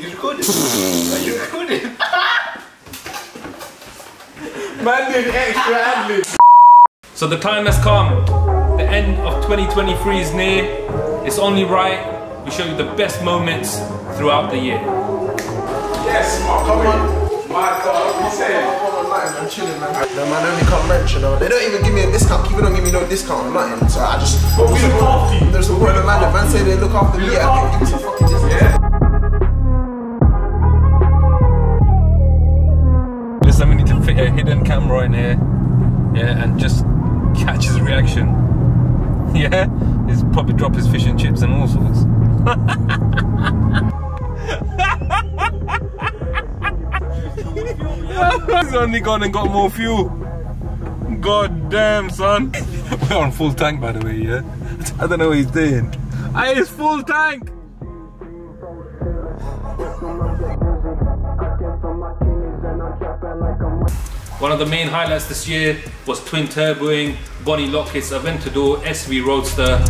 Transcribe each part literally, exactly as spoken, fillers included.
You couldn't. You couldn't. Man did extra admin. So the time has come. The end of twenty twenty-three is near. It's only right we show you the best moments throughout the year. Yes, oh, come on. My God, what you saying? I'm chilling, man. No, man, I only can't wrench, you know. They don't even give me a discount. People don't give me no discount or nothing. So I just. But we look after you. There's a word of man. The man say they look after me. I can't give me some fucking discount. Yeah. Listen, we need to fit a hidden camera in here. Yeah, and just catch his reaction. Yeah? He's probably drop his fish and chips and all sorts. He's only gone and got more fuel. God damn, son. We're on full tank, by the way, yeah? I don't know what he's doing. I is full tank! One of the main highlights this year was twin turboing Bonnie Lockett's Aventador S V Roadster.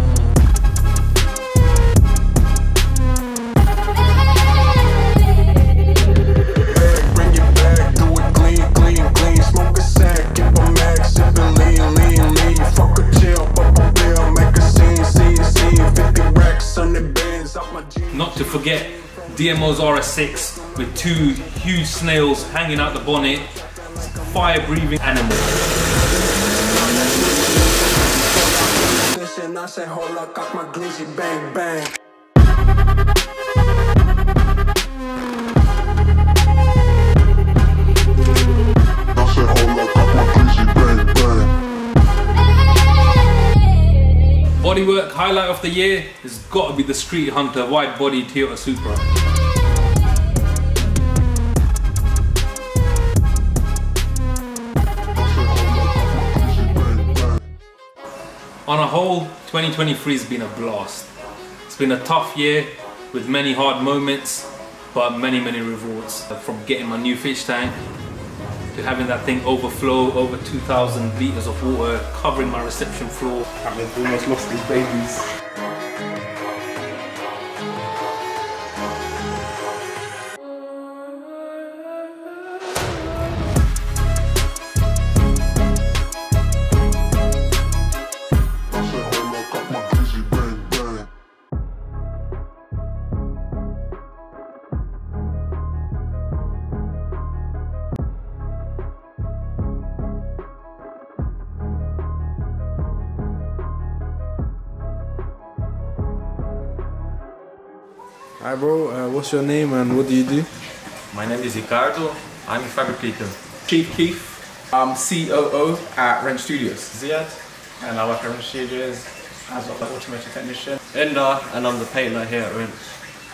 Not to forget D M O's R S six with two huge snails hanging out the bonnet. Fire breathing animal. Bodywork highlight of the year has got to be the Street Hunter wide body Toyota Supra. On a whole, twenty twenty-three has been a blast. It's been a tough year with many hard moments, but many, many rewards. From getting my new fish tank, to having that thing overflow over two thousand litres of water, covering my reception floor. I've almost lost these babies. Hi bro, uh, what's your name and what do you do? My name is Ricardo, I'm a fabricator. Chief Keith, I'm C O O at Wrench Studios. Ziad, and I work at Wrench Studios as an automation technician. Enda, and I'm the painter here at Wrench.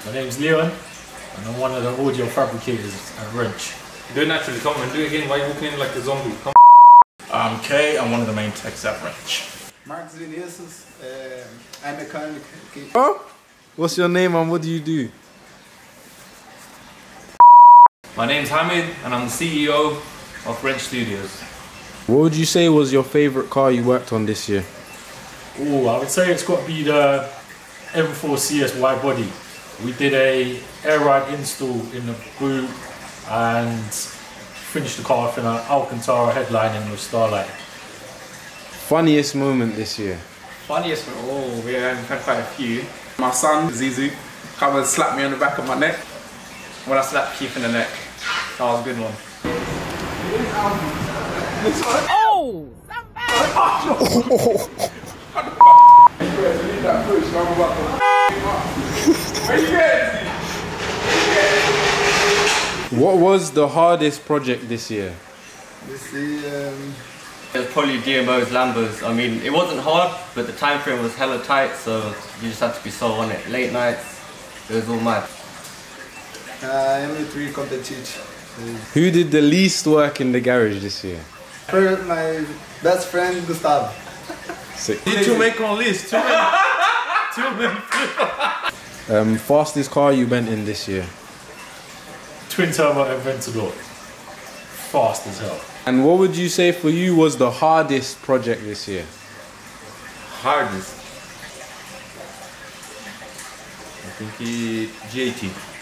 My name is Leon, and I'm one of the audio fabricators at Wrench. Do it naturally, come and do it again. Why are you walking in like a zombie? Come on. I'm Kay, I'm one of the main techs at Wrench. Marcos Vinicius, uh, I'm a mechanic. Oh? What's your name and what do you do? My name's Hamid and I'm the C E O of Wrench Studios. What would you say was your favourite car you worked on this year? Oh, I would say it's got to be the M four C S wide body. We did a air ride install in the boot and finished the car off in an Alcantara headlining with Starlight. Funniest moment this year? Funniest moment? Oh, we had quite a few. My son, Zizu, come and slapped me on the back of my neck. When I slapped Keith in the neck, that was a good one. Oh! What was the hardest project this year? This year... Um... It was probably D M O's, Lambos. I mean, it wasn't hard, but the time frame was hella tight, so you just had to be so on it. Late nights, it was all mad. Uh, M three competition. Who did the least work in the garage this year? For my best friend, Gustav. Sick. Did you make on list? Two men. Two men. um, fastest car you went in this year? Twin turbo Aventador. Fast as hell. And what would you say for you was the hardest project this year? Hardest? I think G eighty.